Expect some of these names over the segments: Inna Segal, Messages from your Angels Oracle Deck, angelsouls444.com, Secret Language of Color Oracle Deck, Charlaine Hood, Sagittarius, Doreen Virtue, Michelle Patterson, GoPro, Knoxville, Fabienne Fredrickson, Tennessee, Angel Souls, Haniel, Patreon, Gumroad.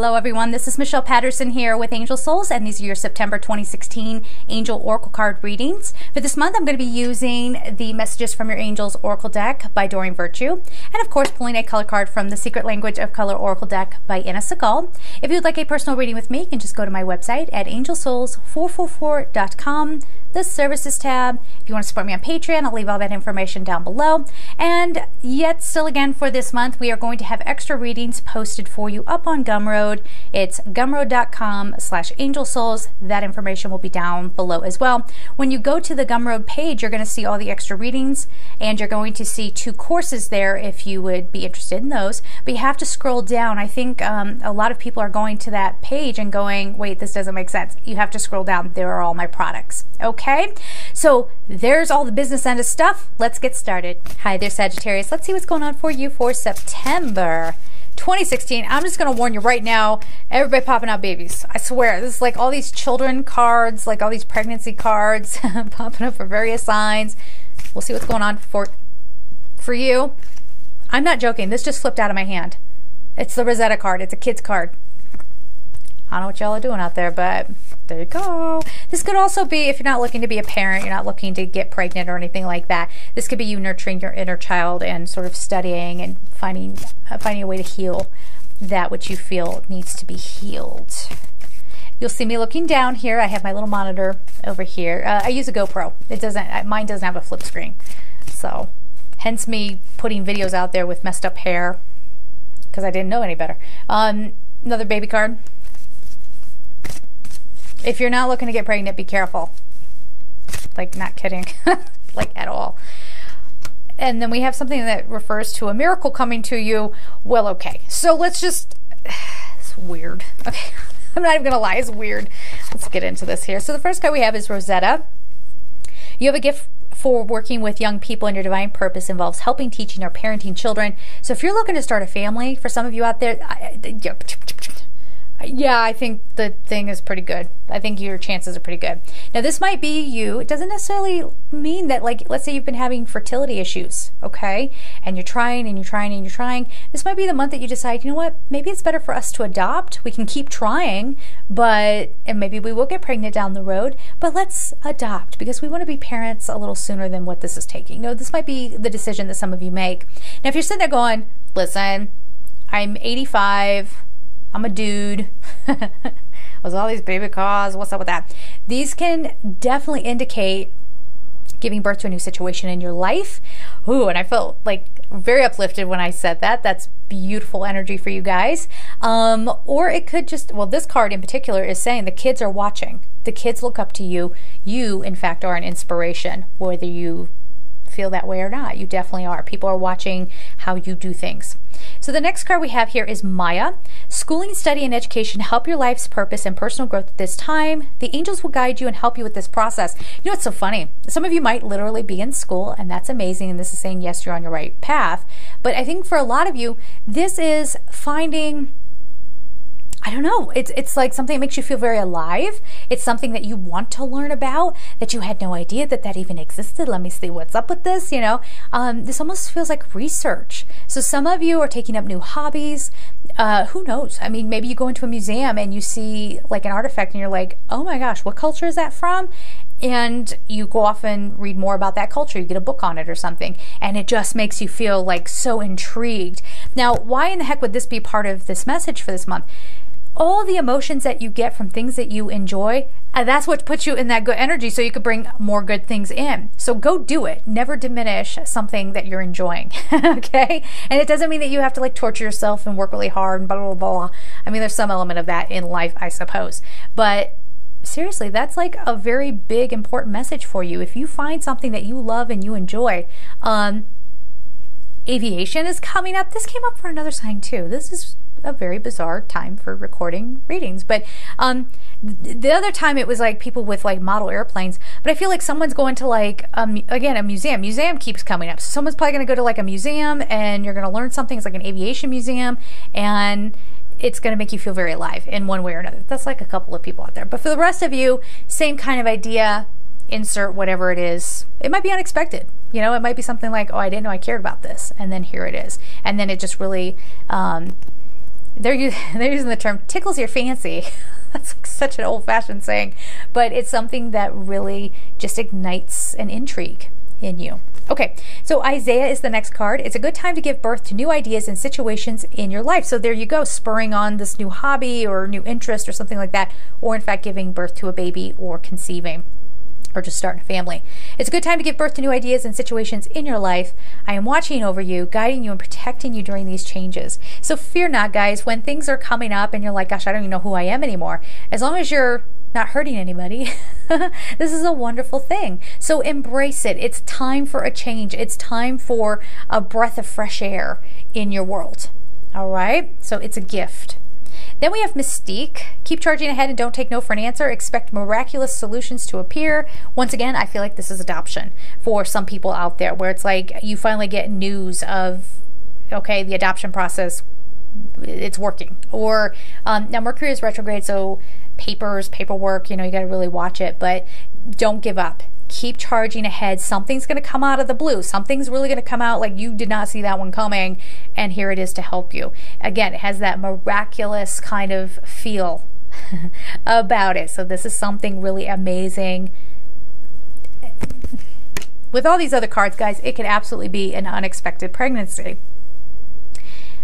Hello everyone, this is Michelle Patterson here with Angel Souls, and these are your September 2016 Angel Oracle Card readings. For this month, I'm going to be using the Messages from your Angels Oracle Deck by Doreen Virtue, and of course, pulling a color card from the Secret Language of Color Oracle Deck by Inna Segal. If you'd like a personal reading with me, you can just go to my website at angelsouls444.com, the services tab. If you want to support me on Patreon, I'll leave all that information down below. And yet still again for this month, we are going to have extra readings posted for you up on Gumroad. It's gumroad.com/angelsouls. That information will be down below as well. When you go to the Gumroad page, you're going to see all the extra readings, and you're going to see two courses there if you would be interested in those. But you have to scroll down. I think a lot of people are going to that page and going, wait, this doesn't make sense. You have to scroll down. There are all my products. Okay? So there's all the business end of stuff. Let's get started. Hi there, Sagittarius. Let's see what's going on for you for September 2016. I'm just going to warn you right now, everybody popping out babies. I swear, this is like all these children cards, like all these pregnancy cards popping up for various signs. We'll see what's going on for you. I'm not joking. This just flipped out of my hand. It's the Rosetta card. It's a kid's card. I don't know what y'all are doing out there, but there you go. This could also be, if you're not looking to be a parent, you're not looking to get pregnant or anything like that, this could be you nurturing your inner child and sort of studying and finding a way to heal that which you feel needs to be healed. You'll see me looking down here. I have my little monitor over here. I use a GoPro. Mine doesn't have a flip screen. So, hence me putting videos out there with messed up hair because I didn't know any better. Another baby card. If you're not looking to get pregnant, be careful. Like, not kidding. Like, at all. And then we have something that refers to a miracle coming to you. Well, okay. So let's just... It's weird. Okay. I'm not even going to lie. It's weird. Let's get into this here. So the first card we have is Rosetta. You have a gift for working with young people, and your divine purpose involves helping, teaching, or parenting children. So if you're looking to start a family, for some of you out there... Yeah, I think the thing is pretty good. I think your chances are pretty good. Now, this might be you. It doesn't necessarily mean that, like, let's say you've been having fertility issues, okay? And you're trying and you're trying and you're trying. This might be the month that you decide, you know what, maybe it's better for us to adopt. We can keep trying, but, and maybe we will get pregnant down the road, but let's adopt because we want to be parents a little sooner than what this is taking. You know, this might be the decision that some of you make. Now, if you're sitting there going, listen, I'm 85, I'm a dude. With all these baby cars, what's up with that? These can definitely indicate giving birth to a new situation in your life. Ooh, and I felt like very uplifted when I said that. That's beautiful energy for you guys. Or it could just, well, this card in particular is saying the kids are watching. The kids look up to you. You, in fact, are an inspiration, whether you feel that way or not. You definitely are. People are watching how you do things. So the next card we have here is Maya. Schooling, study, and education help your life's purpose and personal growth at this time. The angels will guide you and help you with this process. You know, it's so funny. Some of you might literally be in school, and that's amazing, and this is saying, yes, you're on your right path. But I think for a lot of you, this is finding... I don't know. It's like something that makes you feel very alive. It's something that you want to learn about, that you had no idea that even existed. Let me see what's up with this, you know. This almost feels like research. So some of you are taking up new hobbies. Who knows? I mean, maybe you go into a museum and you see like an artifact and you're like, oh my gosh, what culture is that from? And you go off and read more about that culture. You get a book on it or something, and it just makes you feel like so intrigued. Now, why in the heck would this be part of this message for this month? All the emotions that you get from things that you enjoy, that's what puts you in that good energy so you could bring more good things in. So go do it. Never diminish something that you're enjoying, okay? And it doesn't mean that you have to like torture yourself and work really hard and blah, blah, blah. I mean, there's some element of that in life, I suppose. But seriously, that's like a very big, important message for you. If you find something that you love and you enjoy, aviation is coming up. This came up for another sign too. This is a very bizarre time for recording readings, but the other time it was like people with like model airplanes, but I feel like someone's going to like again, a museum keeps coming up, so someone's probably going to go to like a museum and you're going to learn something. It's like an aviation museum, and it's going to make you feel very alive in one way or another. That's like a couple of people out there, but for the rest of you, same kind of idea. Insert whatever it is. It might be unexpected. You know, it might be something like, oh, I didn't know I cared about this, and then here it is, and then it just really they're using the term tickles your fancy. That's such an old-fashioned saying, but it's something that really just ignites an intrigue in you. Okay, so Isaiah is the next card. It's a good time to give birth to new ideas and situations in your life. So there you go, spurring on this new hobby or new interest or something like that, or in fact giving birth to a baby or conceiving or just starting a family. It's a good time to give birth to new ideas and situations in your life. I am watching over you, guiding you and protecting you during these changes. So fear not, guys, when things are coming up and you're like, gosh, I don't even know who I am anymore. As long as you're not hurting anybody, this is a wonderful thing. So embrace it. It's time for a change. It's time for a breath of fresh air in your world. All right, so it's a gift. Then we have Mystique. Keep charging ahead and don't take no for an answer. Expect miraculous solutions to appear. Once again, I feel like this is adoption for some people out there, where it's like you finally get news of, okay, the adoption process, it's working. Or now Mercury is retrograde, so papers, paperwork, you know, you got to really watch it, but don't give up. Keep charging ahead. Something's going to come out of the blue. Something's really going to come out like you did not see that one coming, and here it is to help you. Again, it has that miraculous kind of feel about it. So this is something really amazing. With all these other cards, guys, it could absolutely be an unexpected pregnancy.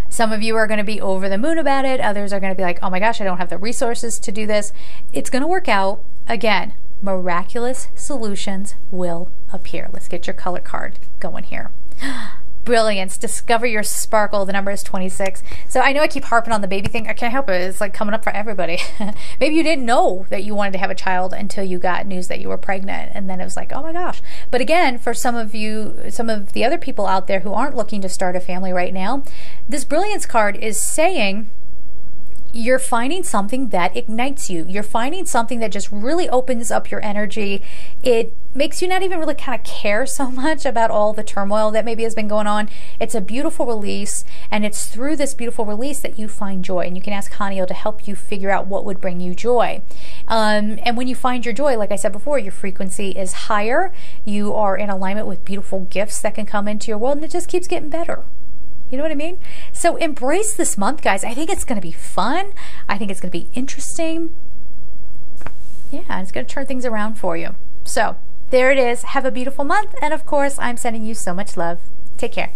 Some of you are going to be over the moon about it. Others are going to be like, oh my gosh, I don't have the resources to do this. It's going to work out. Again, miraculous solutions will appear. Let's get your color card going here. Brilliance. Discover your sparkle. The number is 26. So I know I keep harping on the baby thing. I can't help it. It's like coming up for everybody. Maybe you didn't know that you wanted to have a child until you got news that you were pregnant, and then it was like, oh my gosh. But again, for some of you, some of the other people out there who aren't looking to start a family right now, this brilliance card is saying you're finding something that ignites you. You're finding something that just really opens up your energy. It makes you not even really kind of care so much about all the turmoil that maybe has been going on. It's a beautiful release, and it's through this beautiful release that you find joy. And you can ask Haniel to help you figure out what would bring you joy. And when you find your joy, like I said before, your frequency is higher. You are in alignment with beautiful gifts that can come into your world, and it just keeps getting better. You know what I mean? So embrace this month, guys. I think it's going to be fun. I think it's going to be interesting. Yeah, it's going to turn things around for you. So there it is. Have a beautiful month. And of course, I'm sending you so much love. Take care.